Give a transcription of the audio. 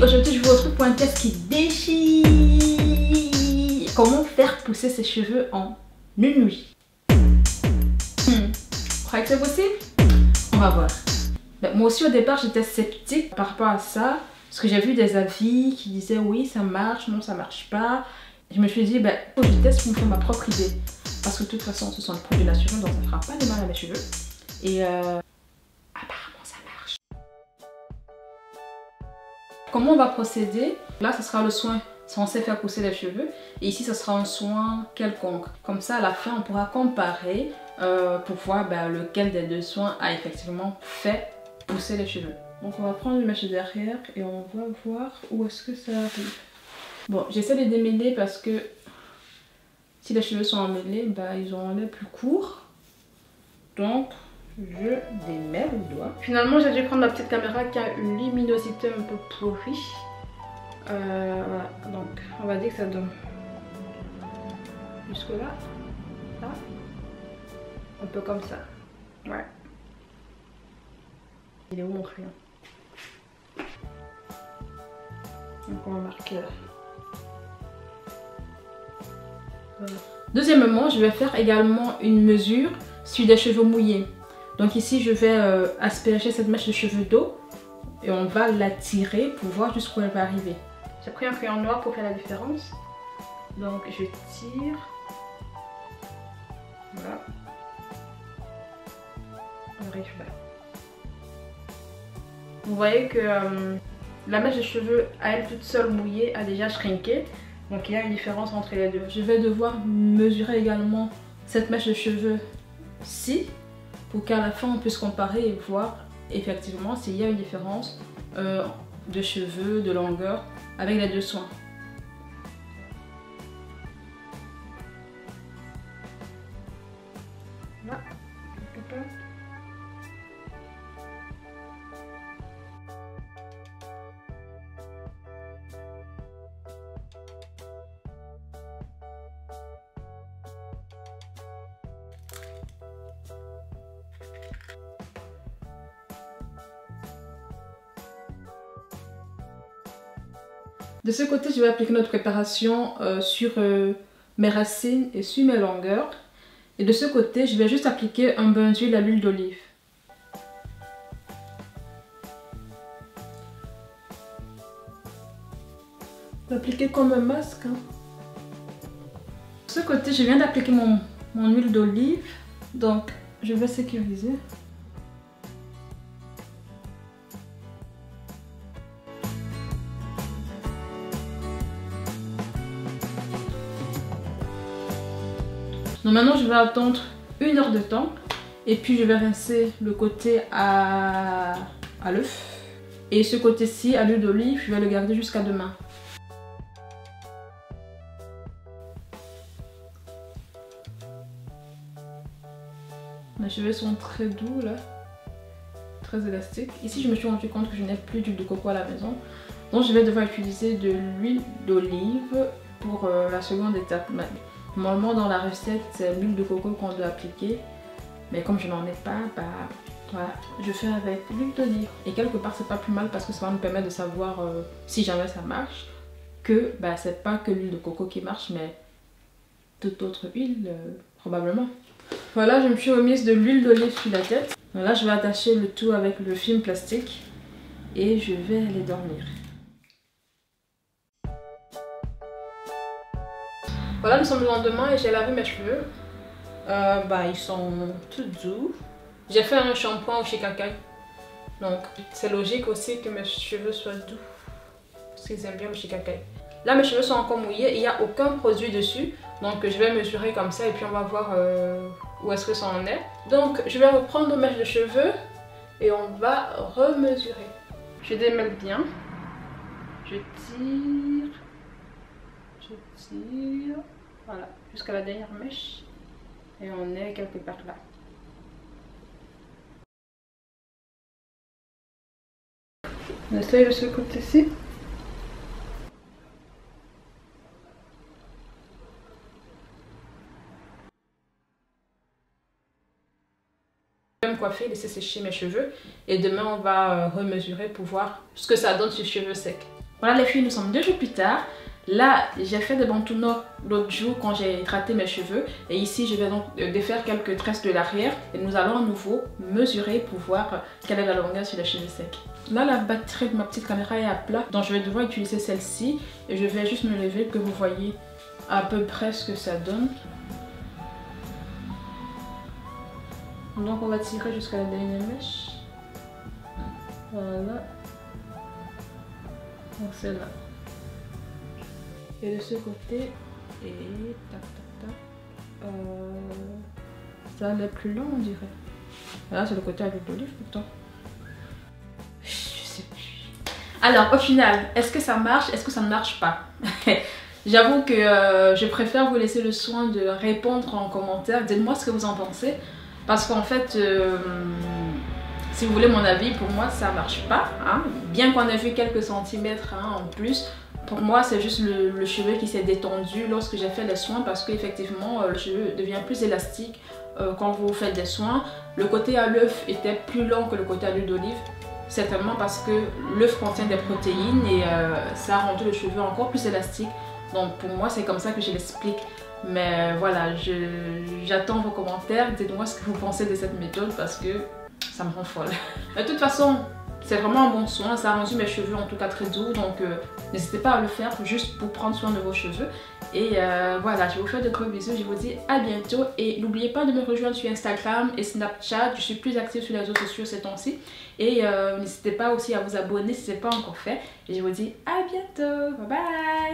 Oui, aujourd'hui je vous retrouve pour un test qui déchire. Comment faire pousser ses cheveux en une nuit? Vous croyez que c'est possible? On va voir. Ben, moi aussi au départ j'étais sceptique par rapport à ça, parce que j'ai vu des avis qui disaient oui ça marche, non ça marche pas. Je me suis dit ben faut que je teste pour me faire ma propre idée, parce que de toute façon ce sont des produits naturels donc ça fera pas de mal à mes cheveux. Et apparemment ça marche. Comment on va procéder? Là ce sera le soin censé faire pousser les cheveux, et ici ce sera un soin quelconque. Comme ça à la fin on pourra comparer pour voir ben, lequel des deux soins a effectivement fait pousser les cheveux. Donc on va prendre le mèche derrière et on va voir où est-ce que ça arrive. Bon, j'essaie de démêler parce que si les cheveux sont emmêlés, bah ils ont l'air plus courts. Donc je démêle le doigt. Finalement j'ai dû prendre ma petite caméra qui a une luminosité un peu pourrie. Voilà, donc on va dire que ça donne jusque là, là, un peu comme ça, ouais. Il est où mon crayon? Donc on va marquer là. Voilà. Deuxièmement, je vais faire également une mesure sur des cheveux mouillés. Donc ici, je vais asperger cette mèche de cheveux d'eau et on va la tirer pour voir jusqu'où elle va arriver. J'ai pris un crayon noir pour faire la différence. Donc je tire. Voilà. On arrive là. Vous voyez que la mèche de cheveux à elle toute seule mouillée a déjà shrinké. Donc il y a une différence entre les deux. Je vais devoir mesurer également cette mèche de cheveux-ci pour qu'à la fin on puisse comparer et voir effectivement s'il y a une différence de cheveux, de longueur avec les deux soins. Voilà. De ce côté, je vais appliquer notre préparation sur mes racines et sur mes longueurs. Et de ce côté, je vais juste appliquer un bain d'huile à l'huile d'olive. Je vais appliquer comme un masque. Hein. De ce côté, je viens d'appliquer mon huile d'olive. Donc, je vais sécuriser. Donc maintenant je vais attendre 1 heure de temps et puis je vais rincer le côté à l'œuf et ce côté-ci à l'huile d'olive, je vais le garder jusqu'à demain. Mes cheveux sont très doux là, très élastiques. Ici je me suis rendu compte que je n'ai plus d'huile de coco à la maison, donc je vais devoir utiliser de l'huile d'olive pour la seconde étape. Normalement dans la recette c'est l'huile de coco qu'on doit appliquer, mais comme je n'en ai pas, bah voilà, je fais avec l'huile d'olive. Et quelque part c'est pas plus mal parce que ça va nous permettre de savoir si jamais ça marche, que bah c'est pas que l'huile de coco qui marche mais toute autre huile probablement. Voilà, je me suis remise de l'huile d'olive sur la tête. Donc là je vais attacher le tout avec le film plastique et je vais aller dormir. Voilà, nous sommes le lendemain et j'ai lavé mes cheveux. Ils sont tout doux. J'ai fait un shampoing au shikakai. Donc, c'est logique aussi que mes cheveux soient doux. Parce qu'ils aiment bien le shikakai. Là, mes cheveux sont encore mouillés. Il n'y a aucun produit dessus. Donc, je vais mesurer comme ça et puis on va voir où est-ce que ça en est. Donc, je vais reprendre mes mèches de cheveux et on va remesurer. Je démêle bien. Je tire. Voilà, jusqu'à la dernière mèche et on est quelque part là. On essaye de ce côté-ci. Je vais me coiffer, laisser sécher mes cheveux et demain on va remesurer pour voir ce que ça donne sur les cheveux secs. Voilà les filles, nous sommes 2 jours plus tard. Là, j'ai fait des bantunos l'autre jour quand j'ai hydraté mes cheveux. Et ici, je vais donc défaire quelques tresses de l'arrière. Et nous allons à nouveau mesurer pour voir quelle est la longueur sur les cheveux secs. Là, la batterie de ma petite caméra est à plat. Donc, je vais devoir utiliser celle-ci. Et je vais juste me lever pour que vous voyez à peu près ce que ça donne. Donc, on va tirer jusqu'à la dernière mèche. Voilà. Donc, celle-là. Et de ce côté, et tac tac tac, ça l'est plus long on dirait. Là c'est le côté avec l'olive pourtant. Je sais plus. Alors au final, est-ce que ça marche, est-ce que ça ne marche pas? J'avoue que je préfère vous laisser le soin de répondre en commentaire. Dites-moi ce que vous en pensez. Parce qu'en fait, si vous voulez mon avis, pour moi ça marche pas. Hein. Bien qu'on ait vu quelques centimètres hein, en plus. Pour moi, c'est juste le cheveu qui s'est détendu lorsque j'ai fait les soins parce qu'effectivement, le cheveu devient plus élastique quand vous faites des soins. Le côté à l'œuf était plus long que le côté à l'huile d'olive, certainement parce que l'œuf contient des protéines et ça a rendu le cheveu encore plus élastique. Donc pour moi, c'est comme ça que je l'explique. Mais voilà, j'attends vos commentaires. Dites-moi ce que vous pensez de cette méthode parce que ça me rend folle. De toute façon, c'est vraiment un bon soin, ça a rendu mes cheveux en tout cas très doux, donc n'hésitez pas à le faire juste pour prendre soin de vos cheveux. Et voilà, je vous fais de gros bisous, je vous dis à bientôt et n'oubliez pas de me rejoindre sur Instagram et Snapchat, je suis plus active sur les réseaux sociaux ces temps-ci. Et n'hésitez pas aussi à vous abonner si ce n'est pas encore fait. Et je vous dis à bientôt, bye bye.